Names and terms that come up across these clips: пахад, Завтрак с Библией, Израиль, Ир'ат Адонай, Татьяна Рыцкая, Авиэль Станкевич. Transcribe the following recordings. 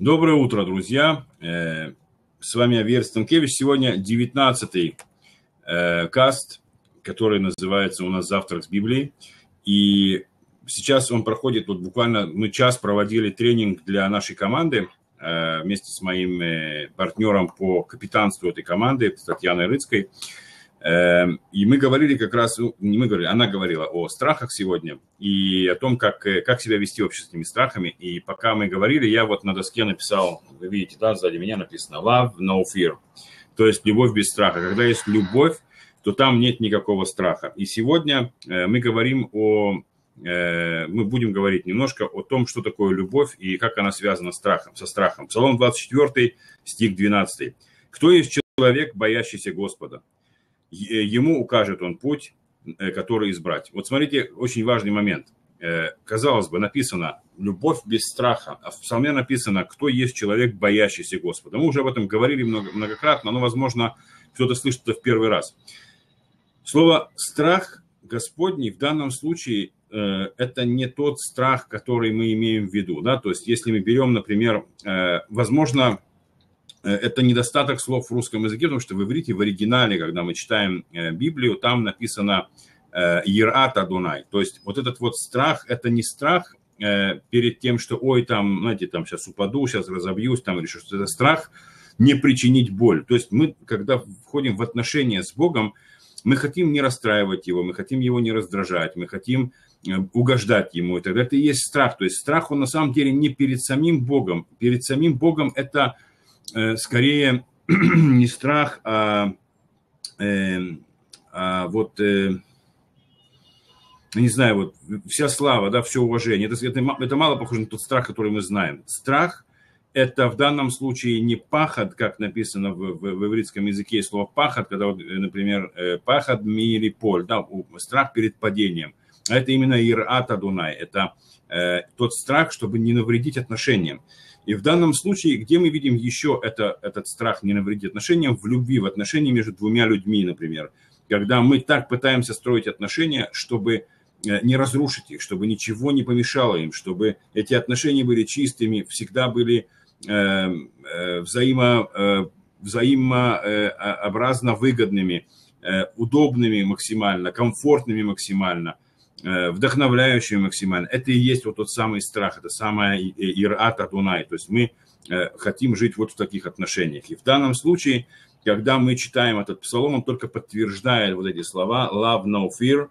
Доброе утро, друзья. С вами Авиэль Станкевич. Сегодня 19-й каст, который называется у нас «Завтрак с Библией». И сейчас он проходит, вот буквально мы час проводили тренинг для нашей команды вместе с моим партнером по капитанству этой команды, Татьяной Рыцкой. И мы говорили как раз, не мы говорили, она говорила о страхах сегодня и о том, как себя вести вообще с этими страхами. И пока мы говорили, я вот на доске написал, вы видите, да, сзади меня написано «Love, no fear», то есть «Любовь без страха». Когда есть любовь, то там нет никакого страха. И сегодня мы говорим мы будем говорить немножко о том, что такое любовь и как она связана со страхом. Псалом 24, стих 12. «Кто есть человек, боящийся Господа? Ему укажет он путь, который избрать». Вот смотрите, очень важный момент. Казалось бы, написано «любовь без страха», а в псалме написано «кто есть человек, боящийся Господа». Мы уже об этом говорили многократно, но, возможно, кто-то слышит это в первый раз. Слово «страх» Господний в данном случае это не тот страх, который мы имеем в виду. Да? То есть если мы берем, например, возможно, это недостаток слов в русском языке, потому что в иврите, в оригинале, когда мы читаем Библию, там написано «Ир'ат Адонай». То есть вот этот вот страх, это не страх перед тем, что «ой, там, знаете, там сейчас упаду, сейчас разобьюсь, там решу», что это страх не причинить боль. То есть мы, когда входим в отношения с Богом, мы хотим не расстраивать его, мы хотим его не раздражать, мы хотим угождать ему. И тогда это и есть страх. То есть страх, он на самом деле не перед самим Богом. Перед самим Богом это... скорее не страх, не знаю, вот вся слава, да, все уважение. Это мало похоже на тот страх, который мы знаем. Страх – это в данном случае не пахад, как написано в ивритском языке, есть слово пахад, когда, вот, например, пахад ми или поль, да, страх перед падением. А это именно Ир'ат Адонай, это тот страх, чтобы не навредить отношениям. И в данном случае, где мы видим еще этот страх не навредить отношениям, в любви, в отношении между двумя людьми, например. Когда мы так пытаемся строить отношения, чтобы не разрушить их, чтобы ничего не помешало им, чтобы эти отношения были чистыми, всегда были взаимообразно выгодными, удобными максимально, комфортными максимально, вдохновляющие максимально. Это и есть вот тот самый страх, это самая Ир'ат Адонай. То есть мы хотим жить вот в таких отношениях. И в данном случае, когда мы читаем этот псалом, он только подтверждает вот эти слова «love, no fear»,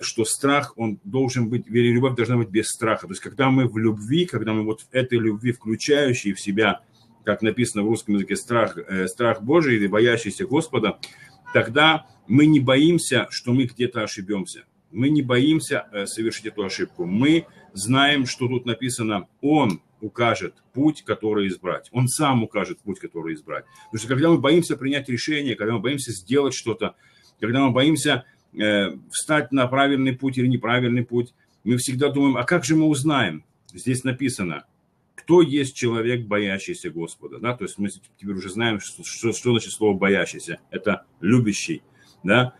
что страх, он должен быть, любовь должна быть без страха. То есть когда мы в любви, когда мы вот в этой любви, включающей в себя, как написано в русском языке, страх Божий или боящийся Господа, тогда мы не боимся, что мы где-то ошибемся. Мы не боимся совершить эту ошибку. Мы знаем, что тут написано, он укажет путь, который избрать. Он сам укажет путь, который избрать. Потому что когда мы боимся принять решение, когда мы боимся сделать что-то, когда мы боимся встать на правильный путь или неправильный путь, мы всегда думаем, а как же мы узнаем? Здесь написано, кто есть человек, боящийся Господа. Да? То есть мы теперь уже знаем, что значит слово «боящийся». Это любящий. Да?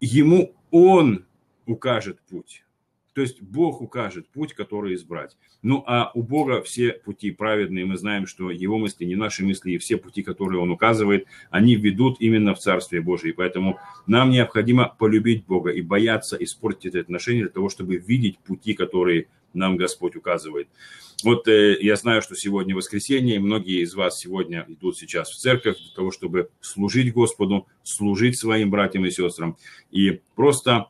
Ему он укажет путь. То есть Бог укажет путь, который избрать. Ну а у Бога все пути праведные. Мы знаем, что его мысли не наши мысли, и все пути, которые он указывает, они ведут именно в Царствие Божие. И поэтому нам необходимо полюбить Бога и бояться испортить это отношение для того, чтобы видеть пути, которые нам Господь указывает. Вот я знаю, что сегодня воскресенье, и многие из вас сегодня идут сейчас в церковь для того, чтобы служить Господу, служить своим братьям и сестрам. И просто...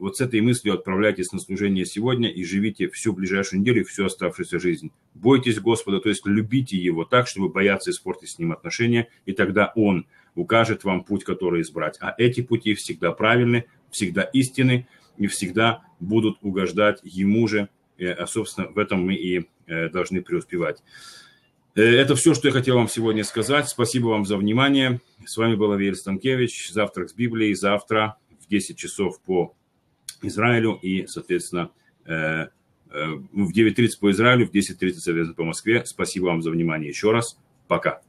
вот с этой мыслью отправляйтесь на служение сегодня и живите всю ближайшую неделю, всю оставшуюся жизнь. Бойтесь Господа, то есть любите Его так, чтобы бояться испортить с Ним отношения, и тогда Он укажет вам путь, который избрать. А эти пути всегда правильны, всегда истинны и всегда будут угождать Ему же. А, собственно, в этом мы и должны преуспевать. Это все, что я хотел вам сегодня сказать. Спасибо вам за внимание. С вами был Авиэль Станкевич. Завтрак с Библией. Завтра 10 часов по Израилю и, соответственно, в 9:30 по Израилю, в 10:30, соответственно, по Москве. Спасибо вам за внимание еще раз. Пока.